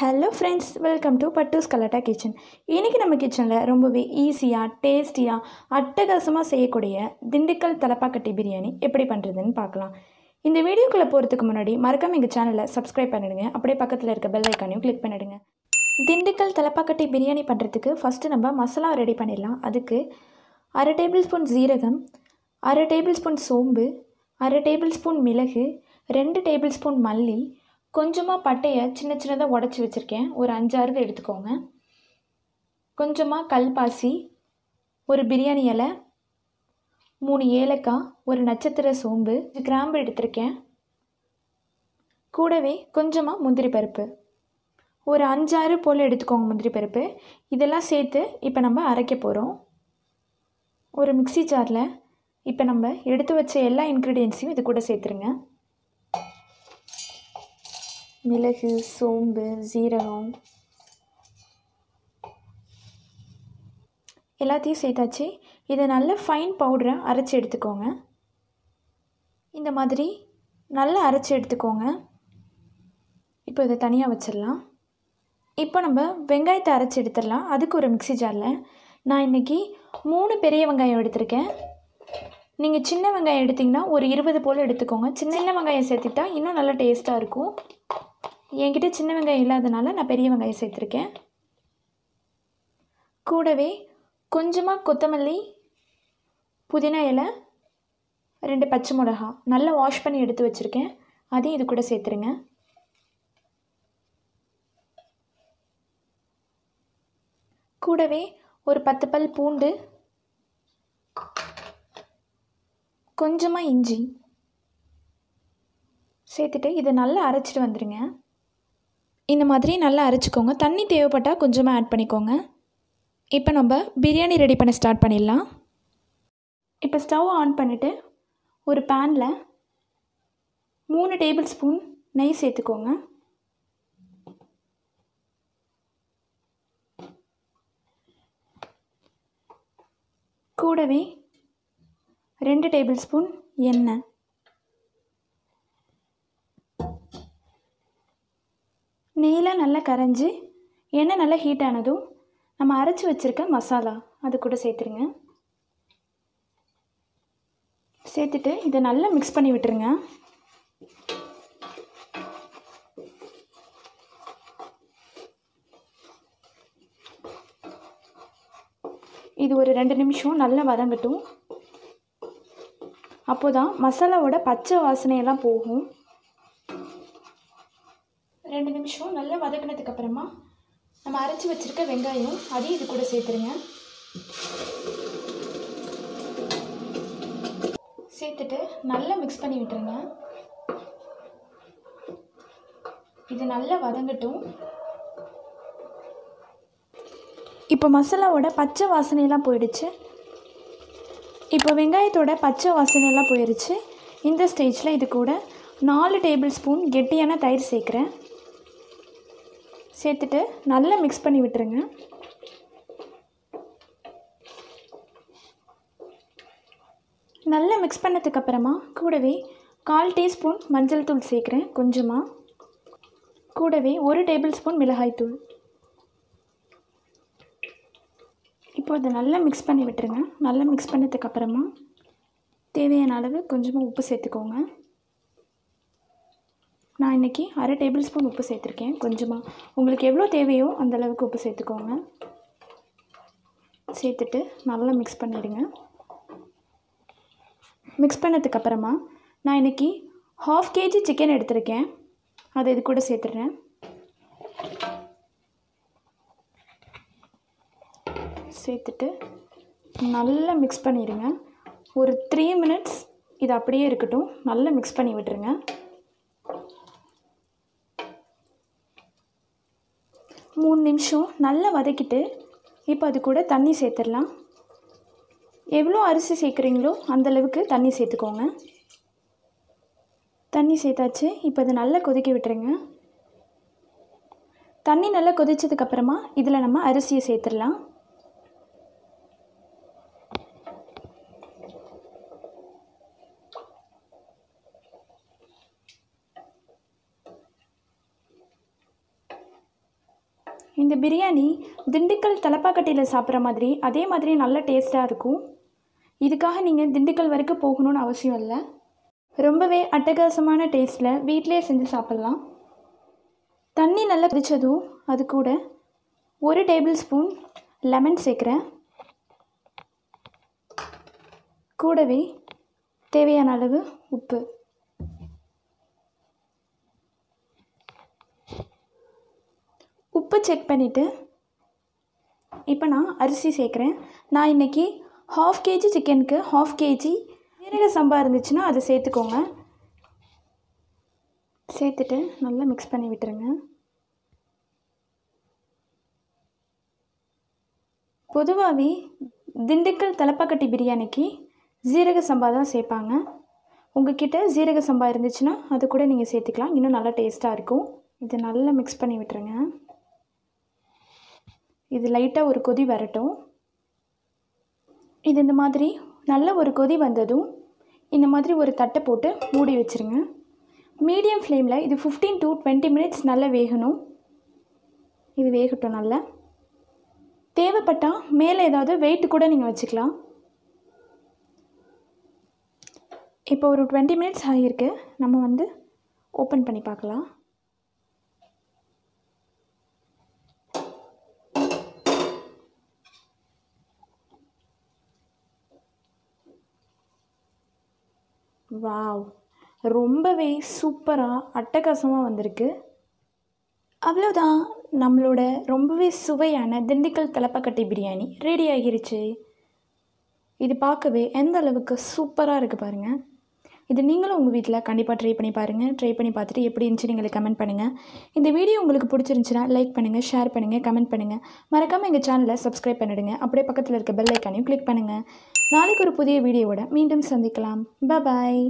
Hello friends, welcome to Pattus Galatta kitchen. इनकी नम्म kitchen रोम्बवे ईसिया टेस्टिया अट्टहासमा सेय्यकूडिय Dindigul Thalappakatti biryani एप्पड़ी पण्रदुन्नु पार्क्कलाम। इंद वीडियोक्कुल्ल पोरदुक्कु मुन्नाडी मरक्काम एंगा चैनल सब्सक्राइब पण्णिडुंगा, अप्पडिये पक्कत्तुल इरुक्क बेल आइकॉन क्लिक पण्णिडुंगा। दिंडिकल तलपाकट्टी बिरियानी पण्रदुक्कु फर्स्ट नम्म मसाला रेडी पण्णिडलाम। अदुक्कु 1/2 टेबलस्पून जीरगम, 1/2 टेबलस्पून सोंबु, 1/2 टेबलस्पून मिलगु, 2 टेबलस्पून मल्ली, கொஞ்சமா பட்டைய சின்ன சின்னதா உடைச்சு வச்சிருக்கேன், ஒரு 5-6 எடுத்துக்கோங்க। கொஞ்சமா கல்பாசி, ஒரு பிரியாணி இலை, 3 ஏலக்காய், ஒரு நட்சத்திர சோம்பு, கிராம்பு எடுத்துக்கேன்। கூடவே கொஞ்சமா முந்திரி பருப்பு, ஒரு 5-6 போல எடுத்துக்கோங்க முந்திரி பருப்பு। இதெல்லாம் சேர்த்து இப்போ நம்ம அரைக்க போறோம்। ஒரு மிக்ஸி ஜார்ல இப்போ நம்ம எடுத்து வச்ச எல்லா இன்கிரிடியன்ட்ஸையும் இது கூட சேர்த்துருங்க। மிளகு, சோம்பு, சீரகம் எல்லாத்தையும் சேர்த்தாச்சு। இதை நல்ல ஃபைன் பவுடரை அரைச்சி எடுத்துக்கோங்க। இந்த மாதிரி நல்லா அரைச்சி எடுத்துக்கோங்க। இப்போ இதை தனியாக வச்சிடலாம்। இப்போ நம்ம வெங்காயத்தை அரைச்சி எடுத்துடலாம்। அதுக்கு ஒரு மிக்ஸி ஜாரில் நான் இன்றைக்கி 3 பெரிய வெங்காயம் எடுத்திருக்கேன்। நீங்கள் சின்ன வெங்காயம் எடுத்திங்கன்னா ஒரு 20 போல் எடுத்துக்கோங்க। சின்ன வெங்காயம் சேர்த்துட்டா இன்னும் நல்லா டேஸ்ட்டாக இருக்கும்। என்கிட்ட சின்ன வெங்காயம் இல்லாதனால நான் பெரிய வெங்காயம் சேர்த்துருக்கேன்। கூடவே கொஞ்சமாக கொத்தமல்லி, புதினா இலை, 2 பச்சை மிளகா நல்லா வாஷ் பண்ணி எடுத்து வச்சுருக்கேன், அதையும் இது கூட சேர்த்துருங்க। கூடவே ஒரு 10 பல் பூண்டு, கொஞ்சமாக இஞ்சி சேர்த்துட்டு இதை நல்லா அரைச்சிட்டு வந்துடுங்க। இந்த மாதிரி நல்லா அரைச்சிக்கோங்க। தண்ணி தேவைப்பட்டால் கொஞ்சமாக ஆட் பண்ணிக்கோங்க। இப்போ நம்ம பிரியாணி ரெடி பண்ண ஸ்டார்ட் பண்ணிடலாம்। இப்போ ஸ்டவ் ஆன் பண்ணிவிட்டு ஒரு பேனில் 3 டேபிள் ஸ்பூன் நெய் சேர்த்துக்கோங்க। கூடவே 2 டேபிள் ஸ்பூன் எண்ணெய், நெய்லாம் நல்லா கரைஞ்சி எண்ணெய் நல்லா ஹீட் ஆனதும் நம்ம அரைச்சி வச்சுருக்க மசாலா அது கூட சேர்த்துருங்க। சேர்த்துட்டு இதை நல்லா மிக்ஸ் பண்ணி விட்டுருங்க। இது ஒரு 2 நிமிஷம் நல்லா வதங்கட்டும், அப்போ தான் மசாலாவோட பச்சை வாசனையெல்லாம் போகும்। 2 நிமிஷம் நல்லா வதக்கினதுக்கப்புறமா நம்ம அரைச்சி வச்சுருக்க வெங்காயம் அதையும் இது கூட சேர்த்துருங்க। சேர்த்துட்டு நல்லா மிக்ஸ் பண்ணி விட்டுருங்க। இது நல்லா வதங்கட்டும்। இப்போ மசாலாவோட பச்சை வாசனையெல்லாம் போயிடுச்சு, இப்போ வெங்காயத்தோட பச்சை வாசனையெல்லாம் போயிடுச்சு। இந்த ஸ்டேஜில் இது கூட 4 டேபிள் ஸ்பூன் கெட்டியான தயிர் சேர்க்குறேன்। சேர்த்துட்டு நல்லா மிக்ஸ் பண்ணி விட்டுருங்க। நல்லா மிக்ஸ் பண்ணதுக்கப்புறமா கூடவே 1/4 டீஸ்பூன் மஞ்சள் தூள் சேர்க்குறேன் கொஞ்சமாக। கூடவே 1 டேபிள் ஸ்பூன் மிளகாய் தூள்। இப்போ அதை நல்லா மிக்ஸ் பண்ணி விட்டுருங்க। நல்லா மிக்ஸ் பண்ணதுக்கப்புறமா தேவையான அளவு கொஞ்சமாக உப்பு சேர்த்துக்கோங்க। நான் இன்றைக்கி 1/2 டேபிள் ஸ்பூன் உப்பு சேர்த்துருக்கேன் கொஞ்சமாக। உங்களுக்கு எவ்வளோ தேவையோ அந்தளவுக்கு உப்பு சேர்த்துக்கோங்க। சேர்த்துட்டு நல்லா மிக்ஸ் பண்ணிடுங்க। மிக்ஸ் பண்ணதுக்கப்புறமா நான் இன்றைக்கி 1/2 கேஜி சிக்கன் எடுத்திருக்கேன், அதை இது கூட சேர்த்துடுறேன்। சேர்த்துட்டு நல்லா மிக்ஸ் பண்ணிடுங்க। ஒரு 3 மினிட்ஸ் இது அப்படியே இருக்கட்டும், நல்லா மிக்ஸ் பண்ணி விட்டுருங்க। மூணு நிமிஷம் நல்லா வதக்கிட்டு இப்போ அது கூட தண்ணி சேர்த்துடலாம்। எவ்வளோ அரிசி சேர்க்குறீங்களோ அந்தளவுக்கு தண்ணி சேர்த்துக்கோங்க। தண்ணி சேர்த்தாச்சு, இப்போ அது நல்லா கொதிக்க விட்டுருங்க। தண்ணி நல்லா கொதித்ததுக்கப்புறமா இதில் நம்ம அரிசியை சேர்த்துடலாம்। இந்த பிரியாணி திண்டுக்கல் தலப்பாக்கட்டியில் சாப்பிட்ற மாதிரி அதே மாதிரி நல்ல டேஸ்ட்டாக இருக்கும். இதுக்காக நீங்கள் திண்டுக்கல் வரைக்கும் போகணும்னு அவசியம் இல்லை. ரொம்பவே அட்டகாசமான டேஸ்ட்டில் வீட்டிலே செஞ்சு சாப்பிட்லாம். தண்ணி நல்லா பிடிச்சதும் அது கூட 1 டேபிள் ஸ்பூன் லெமன் சேர்க்குறேன். கூடவே தேவையான அளவு உப்பு. உப்பு செக் பண்ணிவிட்டு இப்போ நான் அரிசி சேர்க்குறேன். நான் இன்றைக்கி ½ கேஜி சிக்கனுக்கு ½ கேஜி சீரக சம்பா இருந்துச்சுன்னா அதை சேர்த்துக்கோங்க. சேர்த்துட்டு நல்லா மிக்ஸ் பண்ணி விட்டுருங்க. பொதுவாகவே திண்டுக்கல் தலப்பாக்கட்டி பிரியாணிக்கு சீரக சம்பா தான் சேர்ப்பாங்க. உங்கள்கிட்ட சீரக சம்பா இருந்துச்சுன்னா அது கூட நீங்கள் சேர்த்துக்கலாம், இன்னும் நல்லா டேஸ்ட்டாக இருக்கும். இதை நல்லா மிக்ஸ் பண்ணி விட்டுருங்க. இது லைட்டாக ஒரு கொதி வரட்டும். இது இந்த மாதிரி நல்ல ஒரு கொதி வந்ததும் இந்த மாதிரி ஒரு தட்டை போட்டு மூடி வச்சுருங்க. மீடியம் ஃப்ளேமில் இது 15 to 20 minutes நல்லா வேகணும். இது வேகட்டும். நல்லா தேவைப்பட்டால் மேலே ஏதாவது வெயிட் கூட நீங்கள் வச்சுக்கலாம். இப்போ ஒரு 20 minutes ஆகியிருக்கு. நம்ம ஓப்பன் பண்ணி பார்க்கலாம். வாவ், ரொம்பவே சூப்பராக அட்டகாசமாக வந்திருக்கு. அவ்வளோதான், நம்மளோட ரொம்பவே சுவையான திண்டுக்கல் தலப்பாக்கட்டி பிரியாணி ரெடி ஆகிருச்சு. இது பார்க்கவே எந்த அளவுக்கு சூப்பராக இருக்குது பாருங்கள். இது நீங்களும் உங்கள் வீட்டில் கண்டிப்பாக ட்ரை பண்ணி பாருங்கள். ட்ரை பண்ணி பார்த்துட்டு எப்படி இருந்துச்சு நீங்கள் கமெண்ட் பண்ணுங்கள். இந்த வீடியோ உங்களுக்கு பிடிச்சிருந்துச்சுன்னா லைக் பண்ணுங்கள், ஷேர் பண்ணுங்கள், கமெண்ட் பண்ணுங்கள். மறக்காமல் எங்கள் சேனலை சப்ஸ்கிரைப் பண்ணிவிடுங்க. அப்படியே பக்கத்தில் இருக்க பெல் ஐக்கானையும் கிளிக் பண்ணுங்கள். நாளைக்கு ஒரு புதிய வீடியோவோட மீண்டும் சந்திக்கலாம். பாய்.